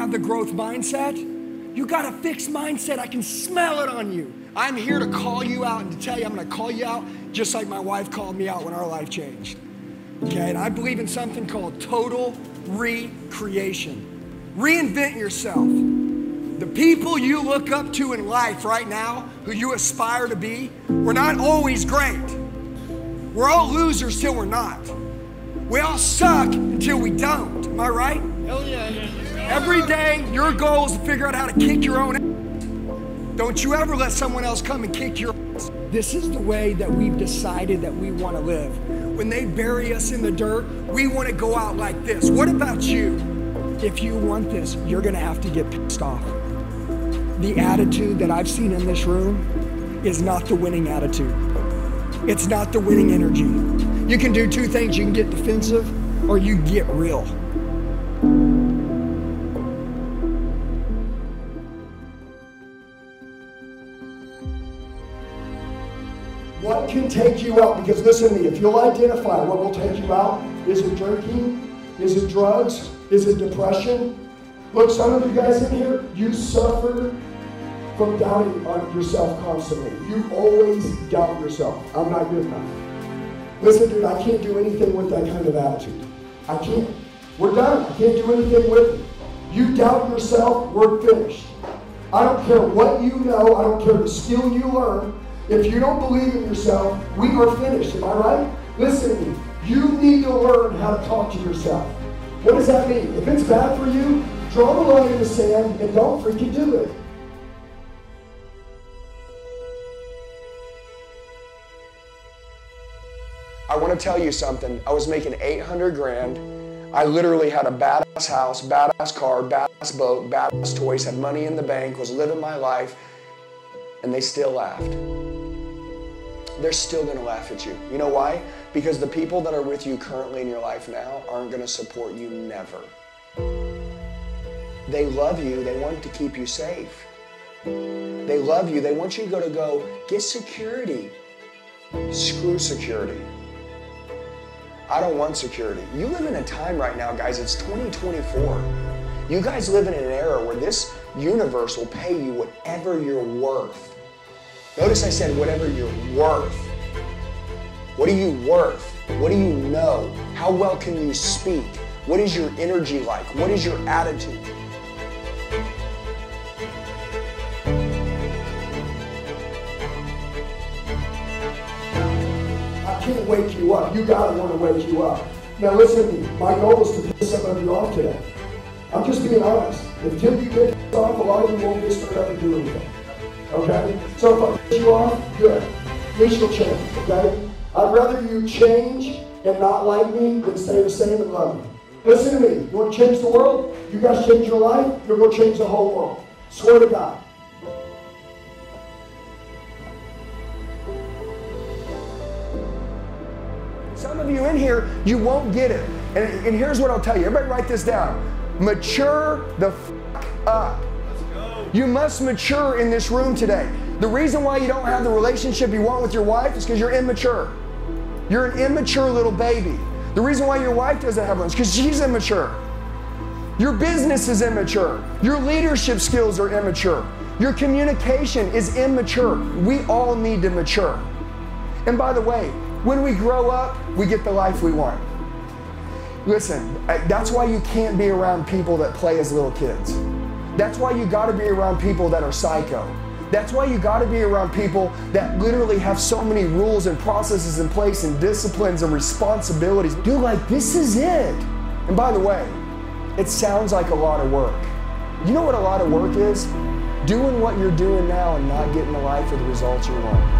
have the growth mindset. You got a fixed mindset. I can smell it on you. I'm here to call you out and to tell you I'm going to call you out just like my wife called me out when our life changed. Okay, and I believe in something called total recreation. Reinvent yourself. The people you look up to in life right now, who you aspire to be, we're not always great. We're all losers till we're not. We all suck until we don't. Am I right? Hell yeah. Every day, your goal is to figure out how to kick your own ass. Don't you ever let someone else come and kick your ass. This is the way that we've decided that we want to live. When they bury us in the dirt, we want to go out like this. What about you? If you want this, you're going to have to get pissed off. The attitude that I've seen in this room is not the winning attitude. It's not the winning energy. You can do two things. You can get defensive or you get real. What can take you out? Because listen to me, if you'll identify what will take you out, is it drinking? Is it drugs? Is it depression? Look, some of you guys in here, you suffer from doubting on yourself constantly. You always doubt yourself. I'm not good enough. Listen, dude, I can't do anything with that kind of attitude. I can't. We're done. I can't do anything with it. You doubt yourself, we're finished. I don't care what you know. I don't care the skill you learn. If you don't believe in yourself, we are finished. Am I right? Listen to me. You need to learn how to talk to yourself. What does that mean? If it's bad for you, draw the line in the sand and don't freaking do it. I want to tell you something. I was making 800 grand. I literally had a badass house, badass car, badass boat, badass toys, had money in the bank, was living my life, and they still laughed. They're still gonna laugh at you. You know why? Because the people that are with you currently in your life now aren't gonna support you never. They love you, they want to keep you safe. They love you, they want you to go get security. Screw security. I don't want security. You live in a time right now, guys, it's 2024. You guys live in an era where this universe will pay you whatever you're worth. Notice I said whatever you're worth. What are you worth? What do you know? How well can you speak? What is your energy like? What is your attitude? I can't wake you up. You gotta want to wake you up. Now listen to me. My goal is to piss some of you off today. I'm just being honest. Until you get pissed off, a lot of you won't get stirred up and do anything. Okay? So if I piss you off, good. At least you'll change, okay? I'd rather you change and not like me than stay the same and love me. Listen to me. You want to change the world? You guys change your life, you're going to change the whole world. Swear to God. Some of you in here, you won't get it. And here's what I'll tell you. Everybody write this down. Mature the f*** up. You must mature in this room today. The reason why you don't have the relationship you want with your wife is because you're immature. You're an immature little baby. The reason why your wife doesn't have one is because she's immature. Your business is immature. Your leadership skills are immature. Your communication is immature. We all need to mature. And by the way, when we grow up, we get the life we want. Listen, that's why you can't be around people that play as little kids. That's why you gotta be around people that are psycho. That's why you gotta be around people that literally have so many rules and processes in place and disciplines and responsibilities. Dude, like, this is it. And by the way, it sounds like a lot of work. You know what a lot of work is? Doing what you're doing now and not getting the life or the results you want.